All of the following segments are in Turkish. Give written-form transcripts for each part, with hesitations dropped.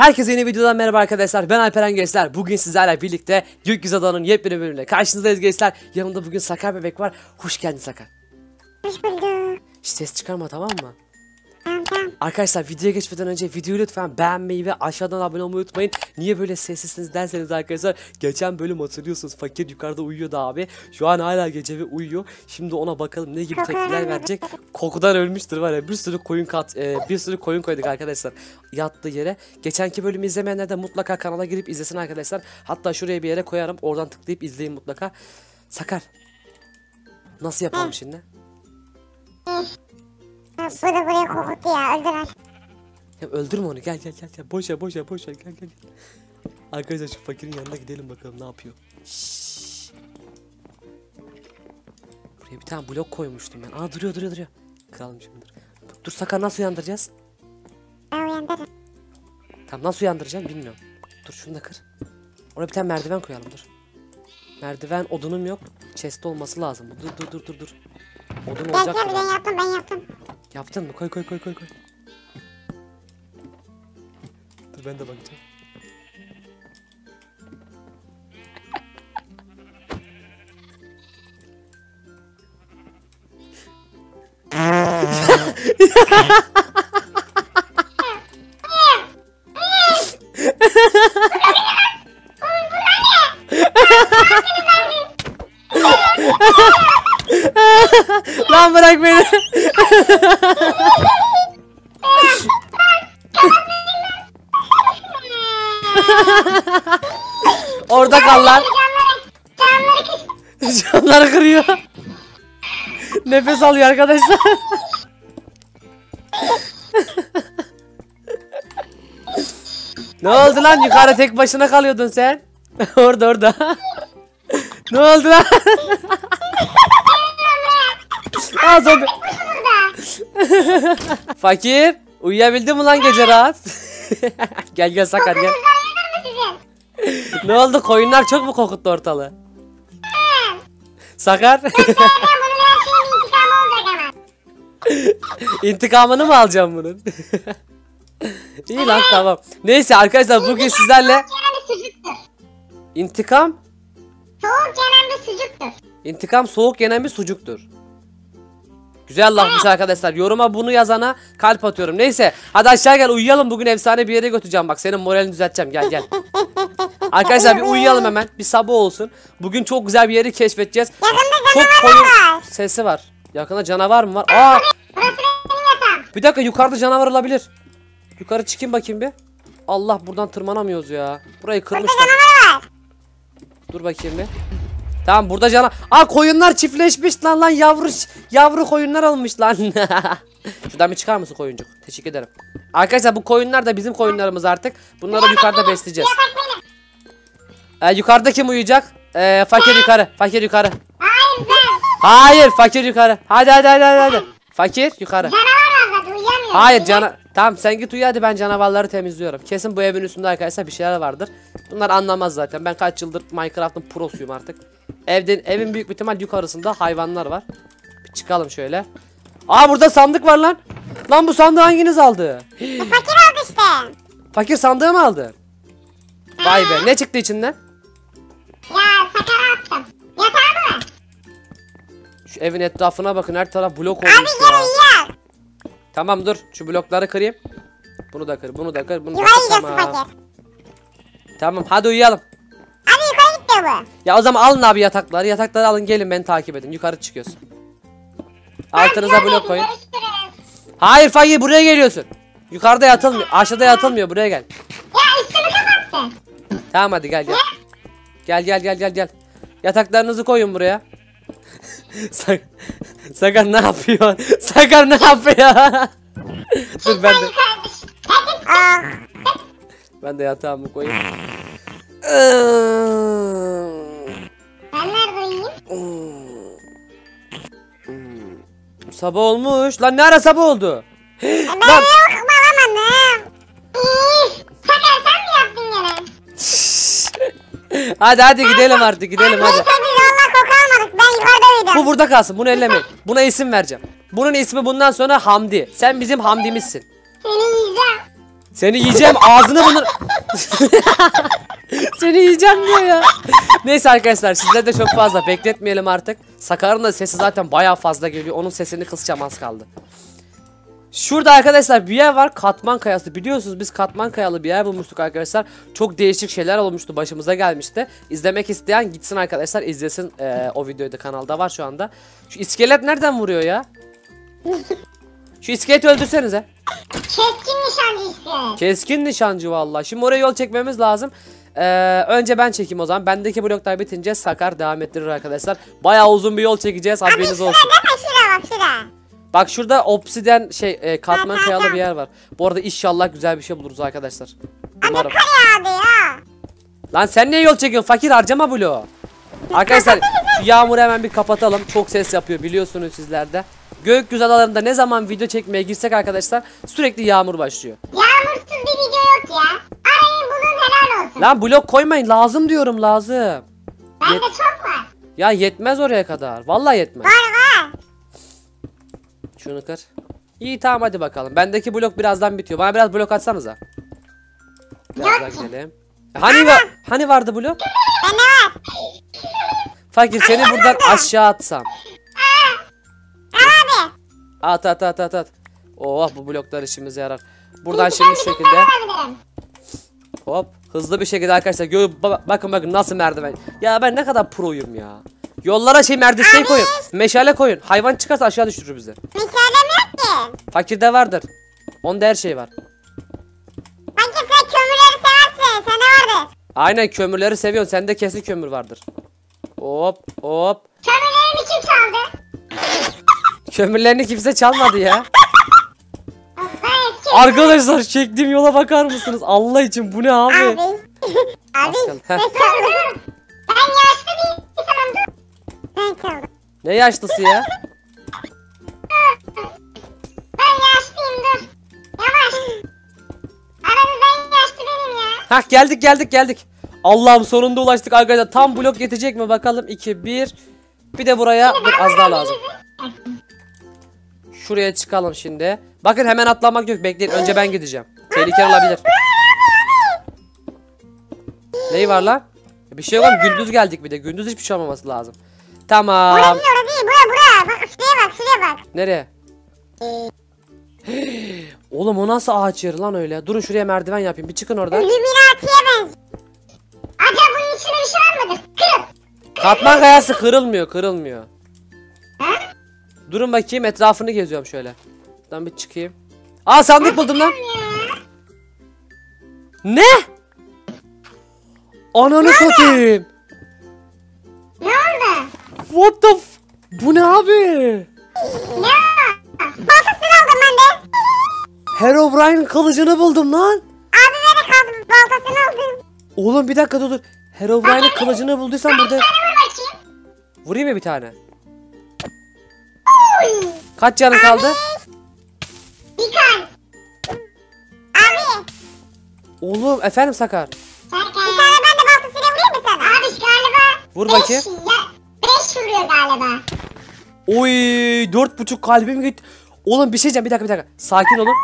Herkese yeni videodan merhaba arkadaşlar. Ben Alperen Gezler. Bugün sizlerle birlikte Gökyüz Adalı'nın yepyeni bölümüyle karşınızdayız gençler. Yanımda bugün Sakar bebek var. Hoş geldin Sakar. Hoş bulduk. Hiç ses çıkarma, tamam mı? Tamam. Arkadaşlar videoya geçmeden önce videoyu lütfen beğenmeyi ve aşağıdan abone olmayı unutmayın. Niye böyle sessizsiniz derseniz arkadaşlar, geçen bölüm hatırlıyorsunuz, fakir yukarıda uyuyordu abi. Şu an hala gece ve uyuyor. Şimdi ona bakalım ne gibi tepkiler verecek. Kokudan ölmüştür var ya, bir sürü koyun koyduk arkadaşlar yattığı yere. Geçenki bölümü izlemeyenler de mutlaka kanala girip izlesin arkadaşlar. Hatta şuraya bir yere koyarım, oradan tıklayıp izleyin mutlaka. Sakar, nasıl yapalım şimdi? Bu da buraya kokuttu ya, öldüren. Ya öldürme onu, gel. Boş ver gel. Arkadaşlar şu fakirin yanına gidelim bakalım ne yapıyor. Şşş. Buraya bir tane blok koymuştum ben. Aa, duruyor. Kralım şimdi. Dur Sakar, nasıl uyandıracağız? Ben uyandırırım. Tamam, nasıl uyandıracağım bilmiyorum. Dur şunu da kır. Oraya bir tane merdiven koyalım, dur. Merdiven odunum yok. Chest olması lazım. Dur. Odun olacak. Ben yaptım. Yaptın mı? Koy. Dur ben de bakacağım. Lan bırak beni. Orada kal lan. Camları kırıyor. Nefes alıyor arkadaşlar. Ne oldu lan, yukarı tek başına kalıyordun sen. Orada. Ne oldu lan? Aa, zombi. Fakir, uyuyabildin mi lan gece rahat? gel Sakar gel. Ne oldu, koyunlar çok mu kokuttu ortalığı? Sakar. İntikamını mı alacağım bunun? İyi lan, tamam. Neyse arkadaşlar, bugün sizlerle İntikam soğuk yenen bir sucuktur. Güzel lafmış arkadaşlar. Yoruma bunu yazana kalp atıyorum. Neyse hadi aşağı gel, uyuyalım. Bugün efsane bir yere götüreceğim. Bak senin moralini düzelteceğim. Gel. Arkadaşlar bir uyuyalım hemen. Bir sabah olsun. Bugün çok güzel bir yeri keşfedeceğiz. Çok koyun sesi var. Yakında canavar mı var? Aa! Bir dakika, yukarıda canavar olabilir. Yukarı çıkayım bakayım bir. Allah, buradan tırmanamıyoruz ya. Burayı kırmışlar. Dur bakayım bir. Tamam, burada canavar. Aa, koyunlar çiftleşmiş lan yavru koyunlar olmuş lan. Şuradan bir çıkar mısın koyuncuk? Teşekkür ederim. Arkadaşlar bu koyunlar da bizim koyunlarımız artık. Bunları yukarıda besleyeceğiz. Yukarıda kim uyuyacak? Fakir yukarı. Hayır, fakir yukarı. Hadi. Fakir yukarı. Hayır cana. Tamam sen git uyu hadi, ben canavarları temizliyorum. Kesin bu evin üstünde arkadaşlar bir şeyler vardır. Bunlar anlamaz zaten. Ben kaç yıldır Minecraft'ın prosuyum artık. Evin büyük bir ihtimal yukarısında hayvanlar var. Bir çıkalım şöyle. Aa, burada sandık var lan. Lan bu sandığı hanginiz aldı? Fakir aldı işte. Fakir sandığı mı aldı? Vay be, ne çıktı içinden? Ya Sakar attım. Yatağı mı? Şu evin etrafına bakın, her taraf blok olmuş. Abi gel uyuyor. Tamam dur, şu blokları kırayım. Bunu da kır. Tamam. Fakir. Tamam hadi uyuyalım. Ya o zaman alın abi yatakları alın, gelin beni takip edin, yukarı çıkıyorsun. Altınıza blok koyun. Hayır Fakir, buraya geliyorsun. Yukarıda yatılmıyor, aşağıda yatılmıyor, buraya gel. Ya üstümü kapattın. Tamam hadi gel. Gel. Yataklarınızı koyun buraya. Sakar ne yapıyor? Sakar ne yapıyor? Dur ben de yatağımı koyayım. Ben nerede uyuyayım? Sabah olmuş. Lan ne ara sabah oldu? Ben uyumalamadım. Sakar sen mi yaptın yine? Hadi gidelim artık, gidelim hadi. Bu burada kalsın, bunu ellemeyin. Buna isim vereceğim. Bunun ismi bundan sonra Hamdi. Sen bizim Hamdi'mizsin. Seni yiyeceğim. Seni yiyeceğim ağzını bunu. Seni yiyeceğim diyor ya. Neyse arkadaşlar, sizler de çok fazla bekletmeyelim artık. Sakar'ın da sesi zaten bayağı fazla geliyor. Onun sesini kısacağım, az kaldı. Şurada arkadaşlar bir yer var, katman kayası. Biliyorsunuz biz katman kayalı bir yer bulmuştuk arkadaşlar. Çok değişik şeyler olmuştu, başımıza gelmişti. İzlemek isteyen gitsin arkadaşlar, izlesin o videoyu da, kanalda var şu anda. Şu iskelet nereden vuruyor ya? Şu iskeleti öldürsenize. Keskin nişancı iskelet. Keskin nişancı vallahi. Şimdi oraya yol çekmemiz lazım. Önce ben çekeyim o zaman. Bendeki bloklar bitince Sakar devam ettirir arkadaşlar. Bayağı uzun bir yol çekeceğiz, haberiniz olsun. Şurada bak, şurada. Bak şurada obsiden katman kayalı bir yer var. Bu arada inşallah güzel bir şey buluruz arkadaşlar. Umarım. Ama kaya abi ya. Lan sen niye yol çekiyorsun? Fakir, harcama bloğu. Arkadaşlar yağmuru hemen bir kapatalım. Çok ses yapıyor biliyorsunuz sizlerde. Gökyüz adalarında ne zaman video çekmeye girsek arkadaşlar sürekli yağmur başlıyor. Yağmursuz bir video yok ya. Arayın bulun, helal olsun. Lan blok koymayın, lazım diyorum, lazım. Ben de çok var. Ya yetmez oraya kadar. Vallahi yetmez. Var. Şunu kır. İyi tamam, hadi bakalım. Bendeki blok birazdan bitiyor. Bana biraz blok atsanıza. Birazdan gelelim. Hani vardı blok? Ben var. Fakir seni buradan aşağı atsam. Abi. At. Oh, bu bloklar işimize yarar. Buradan şimdi şu şekilde. Hop, hızlı bir şekilde arkadaşlar. Bakın nasıl merdiven. Ya ben ne kadar proyum ya. Yollara merdiveni koyun. Meşale koyun. Hayvan çıkarsa aşağı düşürür bizi. Meşale mi yok ki? Fakirde vardır. Onda her şey var. Fakir sen kömürleri seversin. Sende vardır. Aynen, kömürleri seviyorsun. Sende kesin kömür vardır. Hop. Kömürlerini kim çaldı? Kömürlerini kimse çalmadı ya. Arkadaşlar çektiğim yola bakar mısınız? Allah için bu ne abi? Abi. Ben yaşlı bir insanım. Ben çaldım. Ne yaşlısı ya? Ben yaşlıyım, dur. Yavaş. Abi ben yaşlı değilim ya. Hah, geldik. Allah'ım sonunda ulaştık arkadaşlar. Tam blok yetecek mi bakalım? 2, 1. Bir de buraya az daha lazım. Şuraya çıkalım şimdi. Bakın hemen atlamak yok, bekleyin. Önce ben gideceğim. Tehlikeli olabilir. Neyi var lan? Bir şey yok oğlum, gündüz geldik bir de. Gündüz hiçbir şey olmaması lazım. Tamam. Orada değil, buraya. Bak şuraya bak. Nereye? Oğlum o nasıl ağaç yeri lan öyle? Durun şuraya merdiven yapayım. Bir çıkın oradan. Illuminati'ye benziyor. Acaba bunun içinde bir şey var mıdır? Katman kayası kırılmıyor. Ha? Durun bakayım, etrafını geziyorum şöyle. Buradan bir çıkayım. Aa, sandık buldum lan. Ne? Ananı satayım. Ne oldu? What the f... Bu ne abi? Ya. Baltasını aldım ben de. Herobrine'ın kılıcını buldum lan. Abi beni kaldım, baltasını aldım. Oğlum bir dakika dur. Herobrine'ın kılıcını bulduysan burada... Bir tane vur bakayım. Vurayım mı bir tane? Kaç canın kaldı? Bir tane. Abi. Oğlum efendim Sakar. Bir tane ben de baltasıyla vurayım mı sana? Abi galiba. Vur bakayım. 5 vuruyor galiba. Oy, 4,5 kalbim gitti. Oğlum bir şey diyeceğim, bir dakika. Sakin olun.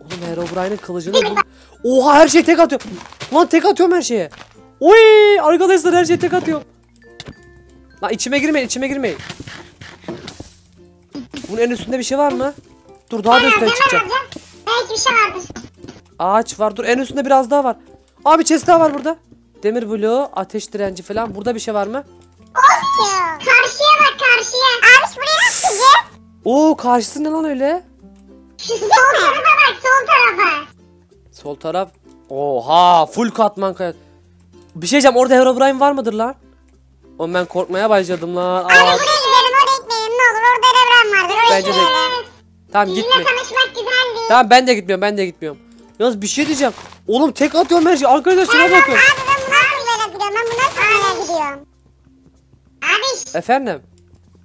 Oğlum Herobrine'ın kılıcını buldum. Oha, her şey tek atıyor. Lan tek atıyorum her şeye. Oy arkadaşlar, her şey tek atıyorum. Lan içime girmeyin. Bunun en üstünde bir şey var mı? Dur, daha da üstüne çıkacak. Belki bir şey vardır. Ağaç var. Dur, en üstünde biraz daha var. Abi chest daha var burada. Demir bloğu, ateş direnci falan. Burada bir şey var mı? Karşıya bak, karşıya. Abi buraya nasıl gideceğiz? Oo, karşısı ne lan öyle? Sol tarafa bak, sol tarafa. Sol taraf. Oha, full katman kayası. Bir şey diyeceğim, orada Herobrine var mıdır lan? Oğlum ben korkmaya başladım lan. Abi buraya gidelim, oraya gitmeyelim ne olur, orada Herobrine vardır, oraya gidelim. Tamam gitme. Tamam ben de gitmiyorum. Yalnız bir şey diyeceğim. Oğlum tek atıyorum her şeyi. Arkadaşlar şuna bakın. Abi ben buna gidiyorum. Abi. Efendim?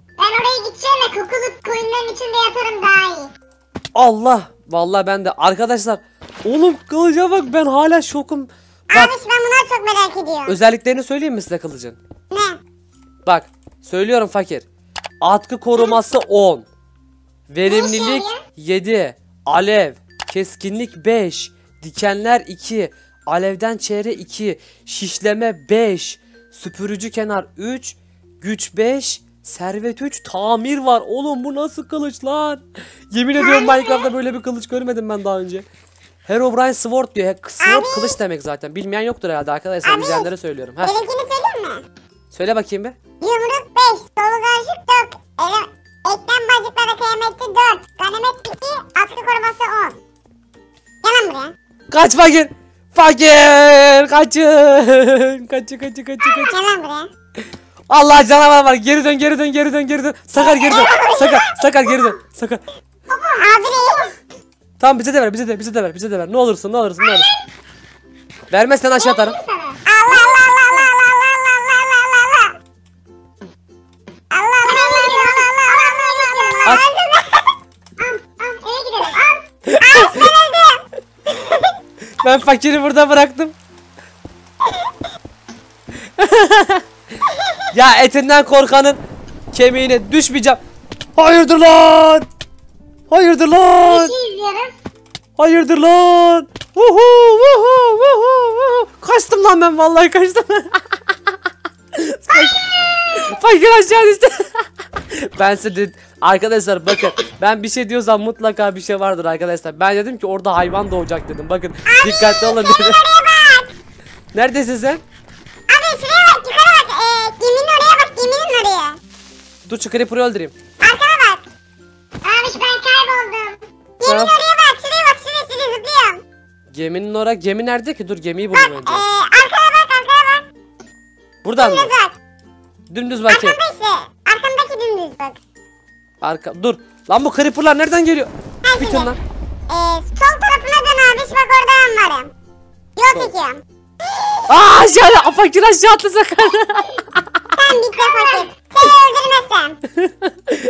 Ben oraya gideceğim de kokulu koyunların içinde yatarım daha iyi. Allah. Vallahi ben de. Arkadaşlar. Oğlum kılıca bak, ben hala şokum. Bak, abi ben bunları çok merak ediyorum. Özelliklerini söyleyeyim mi size kılıcın? Ne? Bak söylüyorum Fakir. Atkı koruması 10. Verimlilik 7. Alev. Keskinlik 5. dikenler 2, alevden çehre 2, şişleme 5, süpürücü kenar 3, güç 5, servet 3, tamir var. Oğlum bu nasıl kılıç lan? Yemin ediyorum Minecraft'ta böyle bir kılıç görmedim ben daha önce. Herobrine sword diyor. Sword kılıç demek zaten. Bilmeyen yoktur herhalde arkadaşlar. İzleyenlere söylüyorum. Benimkini söyleyeyim mi? Söyle bakayım bir. Yumruk 5, dolu karşık 4, eklem bacıkları kıyametçi 4, ganimet 2, atkı koruması 10. Gel lan buraya. Kaç fakir. Fakir. Kaçın. Kaçın. Gel lan buraya. Allah canavar var. Geri dön geri dön. Sakar geri dön. Sakar geri dön. Sakar. Abi. Tamam bize de ver. Ne olursun. Vermezsen aşağı atarım. Allah. Eve gidelim. Ben fakiri burada bıraktım. Ya etinden korkanın kemiğine düşmeyeceğim. Hayırdır lan? Hayırdır lan? Vuhu. Kaçtım lan ben vallahi kaçtım. Fakir aşağı düştü. Ben size dedim. Arkadaşlar bakın, ben bir şey diyorsam mutlaka bir şey vardır arkadaşlar. Ben dedim ki orada hayvan doğacak dedim. Bakın abi, dikkatli olun dedim. Neredesin sen? Abi şuraya bak, yukarı bak. Geminin oraya bak, geminin oraya. Dur şu Creeper'ı öldüreyim. Arkana bak. Abi ben kayboldum. Geminin oraya bak, şuraya bak, şuraya zıplıyorum. Geminin oraya, gemi nerede ki? Dur gemiyi bulayım önce. Arkana bak. Buradan mı? Dümdüz bak. Arkamda işte. Arkamdaki dümdüz bak. Arka dur. Lan bu creeper'lar nereden geliyor? Bitin lan. Sol tarafına dön abi. Bak oradan varım. Yol çekiyorum. Aa aşağı. Fakir aşağı atla sakın. Sen bitti fakir. Seni öldürmezsem.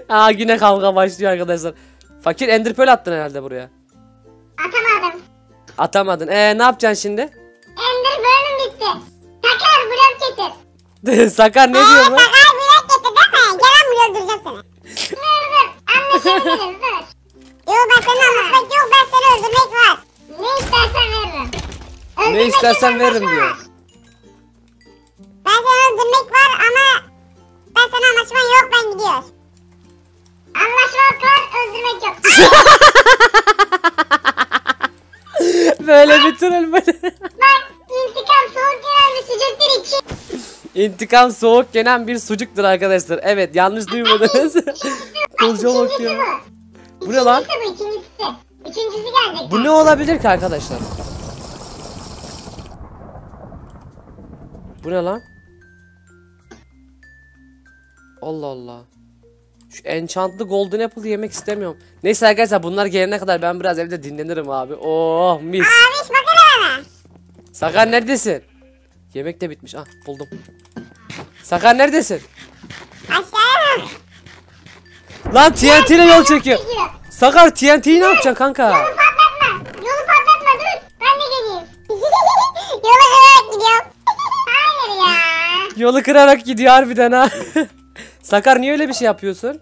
Aa güne kavga başlıyor arkadaşlar. Fakir Ender Pearl attın herhalde buraya. Atamadım. Atamadın. Ne yapacaksın şimdi? Ender Pearl'üm bitti. Sakar blok getir. Sakar ne diyor bu? Sakar blok getir değil mi? Gel lan blok öldüreceğim seni. Anlaşabilirim dur. Yo ben seni anlaşmak yok, ben seni öldürmek var. Ne istersen veririm. Öldürmek ne istersen veririm diyor. Ben seni öldürmek var ama ben sana anlaşman yok, ben gidiyor. Anlaşmak var, öldürmek yok. Böyle bitirilmedi. Bak intikam soğuk gelen bir sucuktur için. İntikam soğuk gelen bir sucuktur arkadaşlar. Evet yanlış duymadınız. Kolca bakıyor. Bu ne lan? İkincisi gelecek. Bu ne olabilir ki arkadaşlar? Bu ne lan? Allah Allah. Şu enchantlı golden apple'ı yemek istemiyorum. Neyse arkadaşlar bunlar gelene kadar ben biraz evde dinlenirim abi. Oh mis. Abi bakana. Sakar neredesin? Yemek de bitmiş. Ah buldum. Sakar neredesin? Aşağı. Lan TNT ile yol çekiyor. Sakar TNT'yi ne yapacaksın kanka? Yolu patlatma dur. Ben de geleyim. Yolu kırarak gidiyor. Hayır ya. Yolu kırarak gidiyor harbiden ha. Sakar niye öyle bir şey yapıyorsun?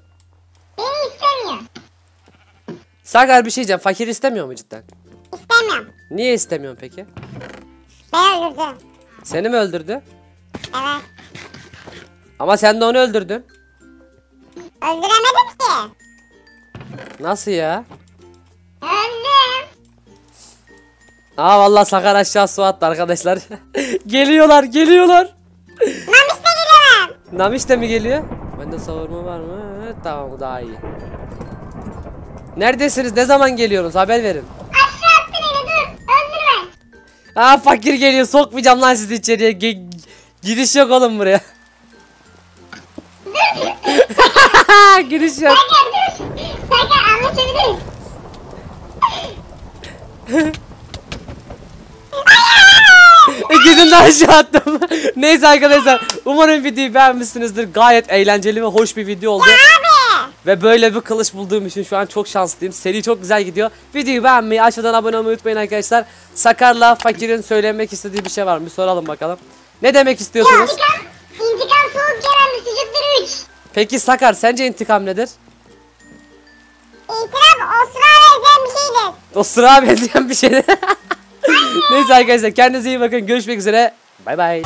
Beni istemiyor. Sakar bir şey diyeceğim. Fakir istemiyor mu cidden? İstemiyorum. Niye istemiyorsun peki? Ben öldürdüm. Seni mi öldürdü? Evet. Ama sen de onu öldürdün. Öldüremedim ki. Nasıl ya? Öldüm. Aa vallahi Sakar aşağı su attı arkadaşlar. Geliyorlar. Namiş de geliyorum. Namiş de mi geliyor? Bende savurma var mı? Tamam bu daha iyi. Neredesiniz? Ne zaman geliyorsunuz? Haber verin. Aşağı attın eli dur. Öldürme. Aa fakir geliyor. Sokmayacağım lan sizi içeriye. Gidiş yok oğlum buraya. Giriş yok. Sakar anlaşabiliriz. İkisini de aşağı attım. Neyse arkadaşlar umarım videoyu beğenmişsinizdir. Gayet eğlenceli ve hoş bir video oldu. Ve böyle bir kılıç bulduğum için şu an çok şanslıyım. Seri çok güzel gidiyor. Videoyu beğenmeyi, aşağıdan abone olmayı unutmayın arkadaşlar. Sakar'la Fakir'in söylemek istediği bir şey var mı? Soralım bakalım. Ne demek istiyorsunuz? İntikam soğuk gelen bir sucuktur 3. Peki Sakar sence intikam nedir? İntikam o sıra benzeyen bir şeydir. Neyse arkadaşlar, kendinize iyi bakın. Görüşmek üzere. Bay bay.